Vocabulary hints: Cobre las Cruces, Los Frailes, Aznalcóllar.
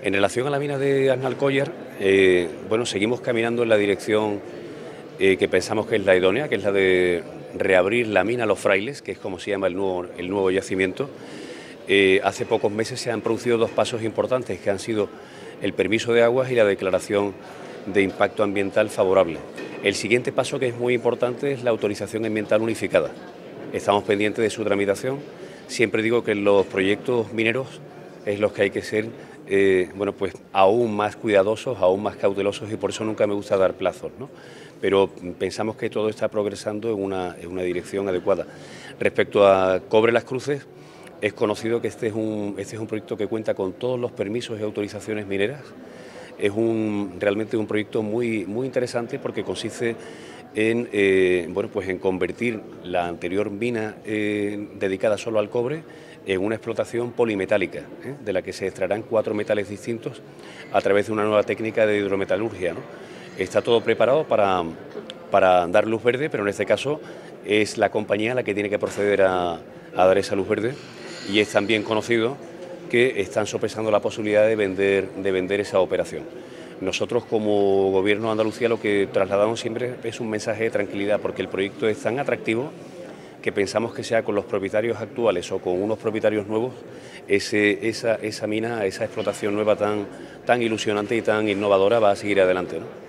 En relación a la mina de Aznalcóllar, bueno, seguimos caminando en la dirección que pensamos que es la idónea, que es la de reabrir la mina Los Frailes, que es como se llama el nuevo yacimiento. Hace pocos meses se han producido dos pasos importantes, que han sido el permiso de aguas y la declaración de impacto ambiental favorable. El siguiente paso, que es muy importante, es la autorización ambiental unificada. Estamos pendientes de su tramitación. Siempre digo que en los proyectos mineros es los que hay que ser bueno, pues aún más cuidadosos, aún más cautelosos, y por eso nunca me gusta dar plazos, ¿no? Pero pensamos que todo está progresando en una dirección adecuada. Respecto a Cobre las Cruces, es conocido que este es un proyecto que cuenta con todos los permisos y autorizaciones mineras. Es realmente un proyecto muy interesante, porque consiste en, bueno, pues en convertir la anterior mina dedicada solo al cobre en una explotación polimetálica, de la que se extraerán 4 metales distintos a través de una nueva técnica de hidrometalurgia, ¿no? Está todo preparado para dar luz verde, pero en este caso es la compañía la que tiene que proceder a dar esa luz verde, y es también conocido que están sopesando la posibilidad de vender esa operación. Nosotros, como Gobierno de Andalucía, lo que trasladamos siempre es un mensaje de tranquilidad, porque el proyecto es tan atractivo que pensamos que, sea con los propietarios actuales o con unos propietarios nuevos, esa mina, esa explotación nueva tan ilusionante y tan innovadora va a seguir adelante, ¿no?